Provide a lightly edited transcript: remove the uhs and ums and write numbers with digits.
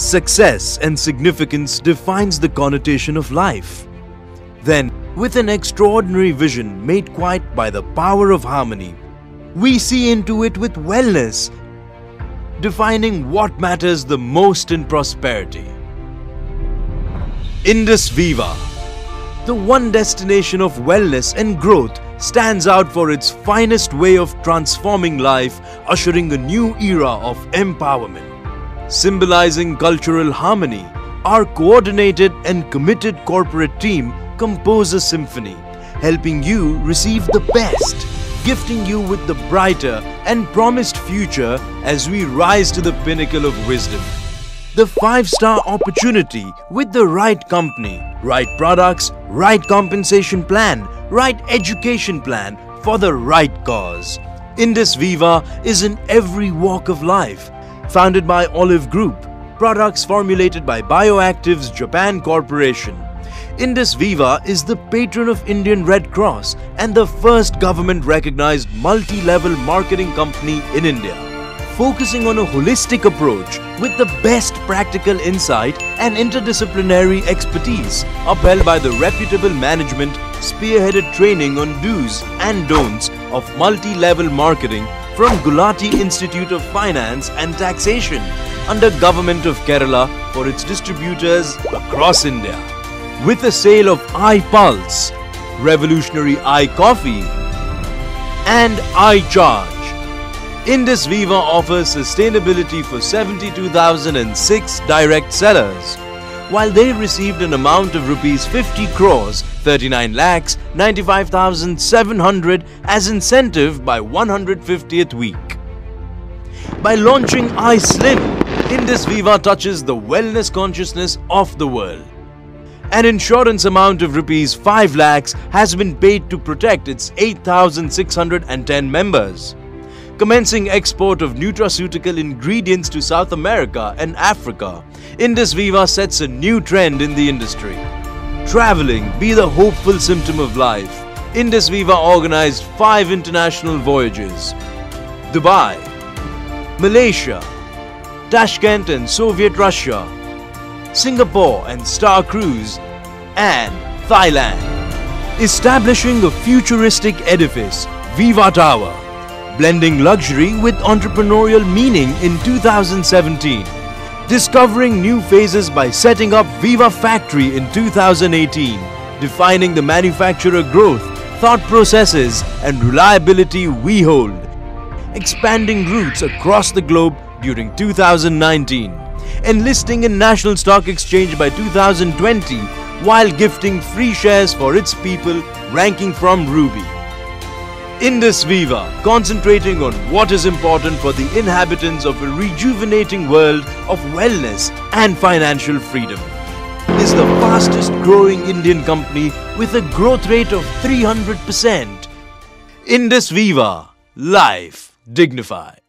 Success and significance defines the connotation of life. Then, with an extraordinary vision made quite by the power of harmony, we see into it with wellness, defining what matters the most in prosperity. Indus Viva, the one destination of wellness and growth, stands out for its finest way of transforming life, ushering a new era of empowerment. Symbolizing cultural harmony, our coordinated and committed corporate team compose a symphony, helping you receive the best, gifting you with the brighter and promised future as we rise to the pinnacle of wisdom. The five-star opportunity with the right company, right products, right compensation plan, right education plan for the right cause. Indus Viva is in every walk of life. Founded by Olive Group, products formulated by Bioactives Japan Corporation. Indus Viva is the patron of Indian Red Cross and the first government-recognized multi-level marketing company in India. Focusing on a holistic approach with the best practical insight and interdisciplinary expertise upheld by the reputable management, spearheaded training on do's and don'ts of multi-level marketing from Gulati Institute of Finance and Taxation under Government of Kerala for its distributors across India. With the sale of iPulse, revolutionary iCoffee and iCharge, Indus Viva offers sustainability for 72,006 direct sellers, while they received an amount of Rs 50 crores, 39 lakhs, 95,700 as incentive by 150th week. By launching iSlim, Indus Viva touches the wellness consciousness of the world. An insurance amount of Rs 5 lakhs has been paid to protect its 8,610 members. Commencing export of nutraceutical ingredients to South America and Africa, Indus Viva sets a new trend in the industry. Traveling be the hopeful symptom of life, Indus Viva organized 5 international voyages. Dubai, Malaysia, Tashkent and Soviet Russia, Singapore and Star Cruise, and Thailand. Establishing a futuristic edifice, Viva Tower, blending luxury with entrepreneurial meaning in 2017. Discovering new phases by setting up Viva Factory in 2018. Defining the manufacturer growth, thought processes and reliability we hold. Expanding routes across the globe during 2019. Enlisting in National Stock Exchange by 2020 while gifting free shares for its people ranking from Ruby. Indus Viva, concentrating on what is important for the inhabitants of a rejuvenating world of wellness and financial freedom, is the fastest growing Indian company with a growth rate of 300%. Indus Viva, life dignified.